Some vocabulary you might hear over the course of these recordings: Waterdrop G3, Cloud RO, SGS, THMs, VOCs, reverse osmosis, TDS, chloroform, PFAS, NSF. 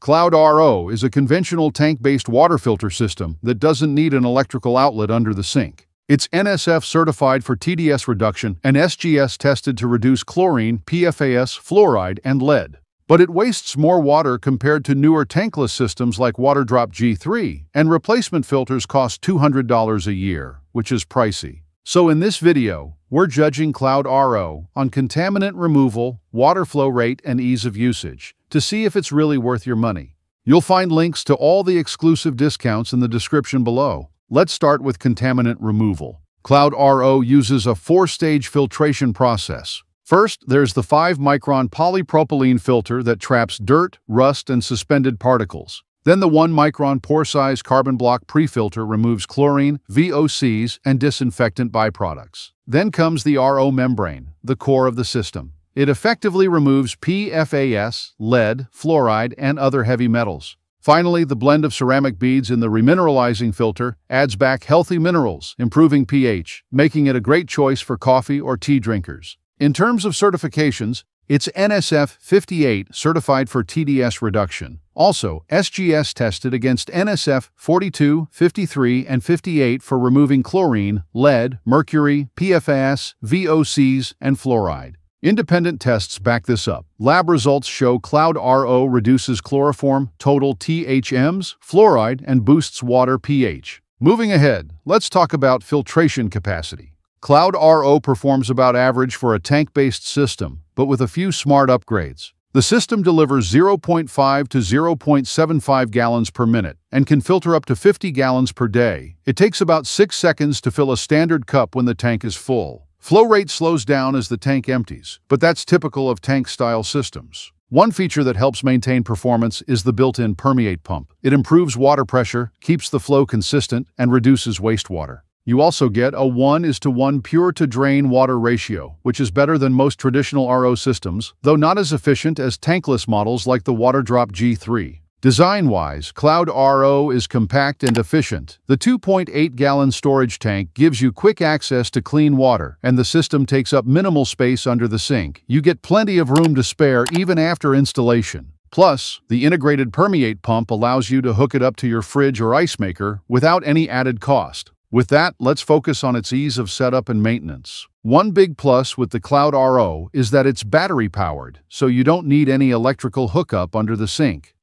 Cloud RO is a conventional tank-based water filter system that doesn't need an electrical outlet under the sink. It's NSF certified for TDS reduction and SGS tested to reduce chlorine, PFAS, fluoride, and lead. But it wastes more water compared to newer tankless systems like Waterdrop G3, and replacement filters cost $200 a year, which is pricey. So in this video, we're judging Cloud RO on contaminant removal, water flow rate, and ease of usage to see if it's really worth your money. You'll find links to all the exclusive discounts in the description below. Let's start with contaminant removal. Cloud RO uses a four-stage filtration process. First, there's the 5-micron polypropylene filter that traps dirt, rust, and suspended particles. Then the 1-micron pore size carbon block pre-filter removes chlorine, VOCs, and disinfectant byproducts. Then comes the RO membrane, the core of the system. It effectively removes PFAS, lead, fluoride, and other heavy metals. Finally, the blend of ceramic beads in the remineralizing filter adds back healthy minerals, improving pH, making it a great choice for coffee or tea drinkers. In terms of certifications, it's NSF 58 certified for TDS reduction. Also, SGS tested against NSF 42, 53, and 58 for removing chlorine, lead, mercury, PFAS, VOCs, and fluoride. Independent tests back this up. Lab results show Cloud RO reduces chloroform, total THMs, fluoride, and boosts water pH. Moving ahead, let's talk about filtration capacity. Cloud RO performs about average for a tank-based system, but with a few smart upgrades. The system delivers 0.5 to 0.75 gallons per minute and can filter up to 50 gallons per day. It takes about 6 seconds to fill a standard cup when the tank is full. Flow rate slows down as the tank empties, but that's typical of tank-style systems. One feature that helps maintain performance is the built-in permeate pump. It improves water pressure, keeps the flow consistent, and reduces wastewater. You also get a 1:1 pure-to-drain water ratio, which is better than most traditional RO systems, though not as efficient as tankless models like the Waterdrop G3. Design-wise, Cloud RO is compact and efficient. The 2.8-gallon storage tank gives you quick access to clean water, and the system takes up minimal space under the sink. You get plenty of room to spare even after installation. Plus, the integrated permeate pump allows you to hook it up to your fridge or ice maker without any added cost. With that, let's focus on its ease of setup and maintenance. One big plus with the Cloud RO is that it's battery-powered, so you don't need any electrical hookup under the sink.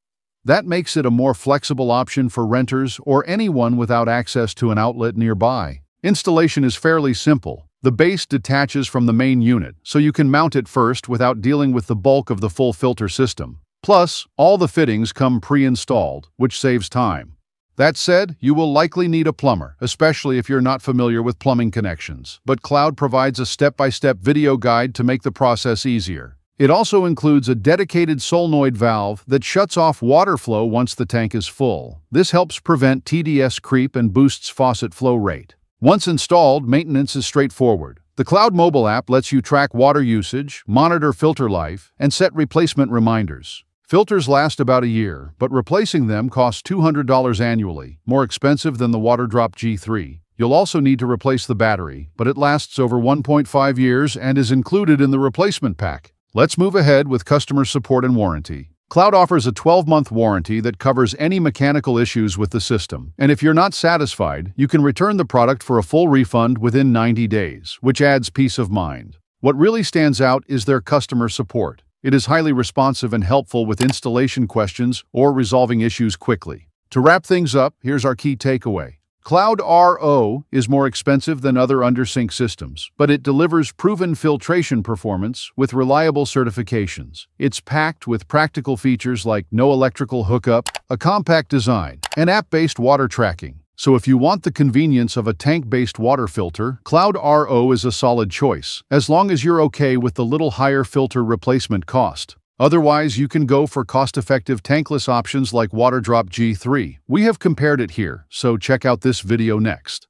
That makes it a more flexible option for renters or anyone without access to an outlet nearby. Installation is fairly simple. The base detaches from the main unit, so you can mount it first without dealing with the bulk of the full filter system. Plus, all the fittings come pre-installed, which saves time. That said, you will likely need a plumber, especially if you're not familiar with plumbing connections. But Cloud provides a step-by-step video guide to make the process easier. It also includes a dedicated solenoid valve that shuts off water flow once the tank is full. This helps prevent TDS creep and boosts faucet flow rate. Once installed, maintenance is straightforward. The Cloud mobile app lets you track water usage, monitor filter life, and set replacement reminders. Filters last about a year, but replacing them costs $200 annually, more expensive than the Waterdrop G3. You'll also need to replace the battery, but it lasts over 1.5 years and is included in the replacement pack. Let's move ahead with customer support and warranty. Cloud offers a 12-month warranty that covers any mechanical issues with the system, and if you're not satisfied, you can return the product for a full refund within 90 days, which adds peace of mind. What really stands out is their customer support. It is highly responsive and helpful with installation questions or resolving issues quickly. To wrap things up, here's our key takeaway. Cloud RO is more expensive than other under-sink systems, but it delivers proven filtration performance with reliable certifications. It's packed with practical features like no electrical hookup, a compact design, and app-based water tracking. So if you want the convenience of a tank-based water filter, Cloud RO is a solid choice, as long as you're okay with the little higher filter replacement cost. Otherwise, you can go for cost-effective tankless options like Waterdrop G3. We have compared it here, so check out this video next.